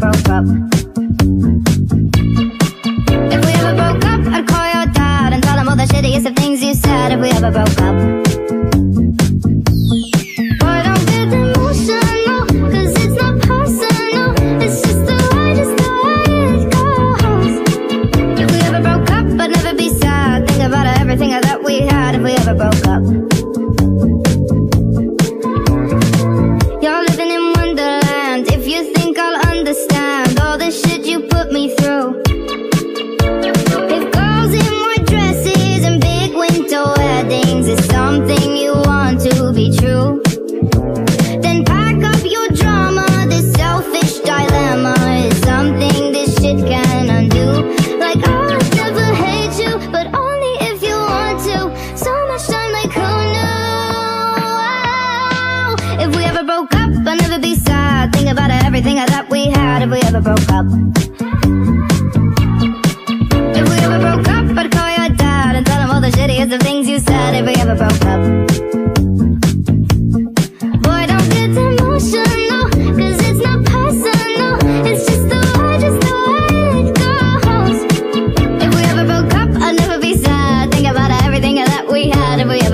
broke up. If we ever broke up, I'd call your dad and tell him all the shittiest of things you said. If we ever broke up.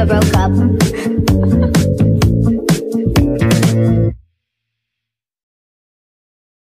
Broke up.